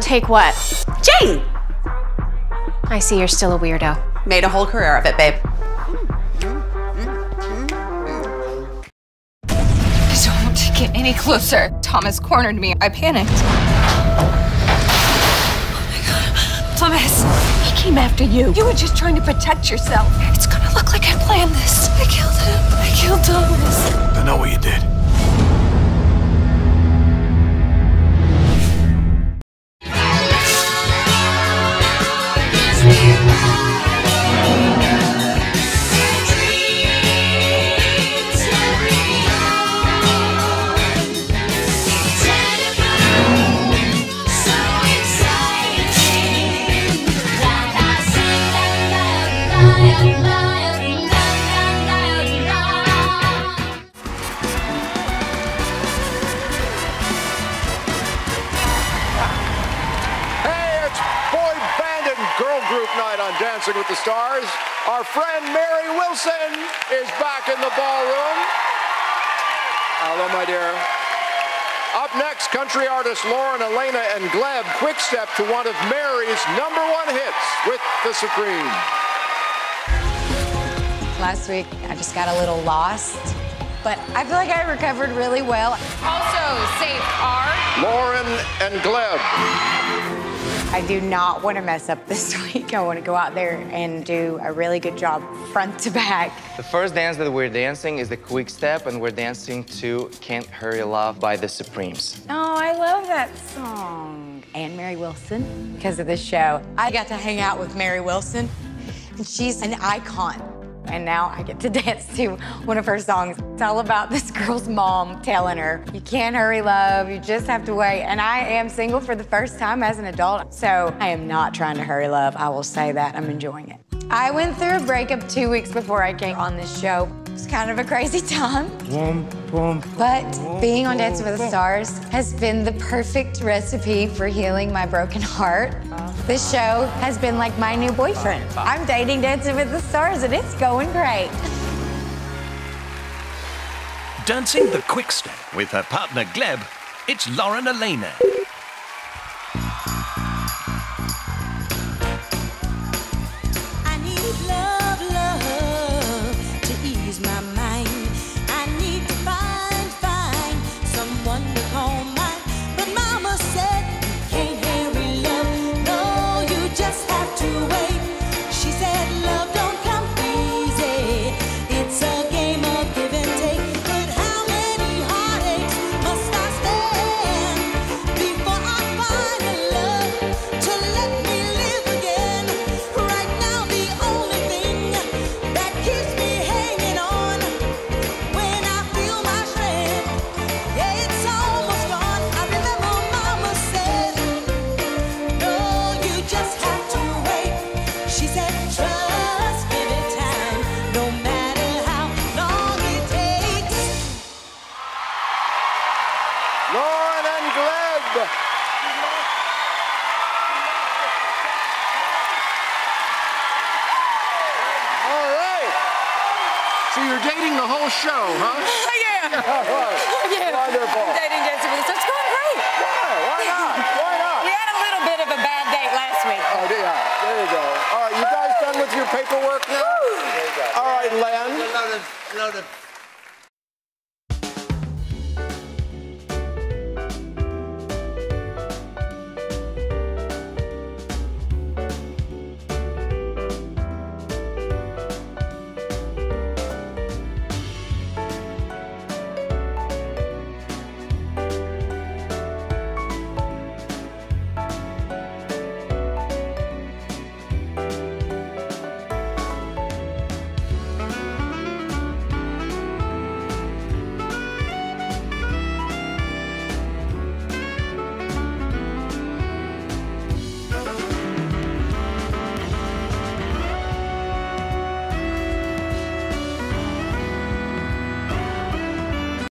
Take what? Jane! I see you're still a weirdo. Made a whole career of it, babe. I don't want to get any closer. Thomas cornered me. I panicked. Oh my God. Thomas, he came after you. You were just trying to protect yourself. It's gonna look like I planned this. I killed him. I killed Thomas. I know what you did. On Dancing with the Stars, our friend Mary Wilson is back in the ballroom. Hello, my dear. Up next, country artists Lauren Alaina and Gleb quickstep to one of Mary's #1 hits with The Supremes. Last week, I just got a little lost, but I feel like I recovered really well. Also, safe are Lauren and Gleb. I do not want to mess up this week. I want to go out there and do a really good job front to back. The first dance that we're dancing is the quick step, and we're dancing to Can't Hurry Love by The Supremes. Oh, I love that song. And Mary Wilson, because of this show. I got to hang out with Mary Wilson, and she's an icon. And now I get to dance to one of her songs. It's all about this girl's mom telling her, you can't hurry love, you just have to wait. And I am single for the first time as an adult, so I am not trying to hurry love. I will say that, I'm enjoying it. I went through a breakup 2 weeks before I came on this show. It was kind of a crazy time. But being on Dancing with the Stars has been the perfect recipe for healing my broken heart. This show has been like my new boyfriend. I'm dating Dancing with the Stars, and it's going great. Dancing the quick step with her partner Gleb, it's Lauren Alaina. I need love, love to ease my mind. I need to find someone to call mine. But Mama said, can't hurry love. No, you just have to wait. She said, love don't come easy. It's a game of give and take. But how many heartaches must I stand before I find a love to let me live again? Right now, the only thing that keeps me hanging on when I feel my strength, yeah, it's almost gone. I remember Mama said, no, you just have to wait. She said, trust, give it time, no matter how long it takes. Lauren and Gleb. So you're dating the whole show, huh? Yeah. Yeah. Wonderful. I'm dating Dancing with the Stars. It's going great. Why not? Why not? We had a little bit of a bad date last week. Oh, yeah. There you go. All right, you guys done with your paperwork now? There you go. All right, Len.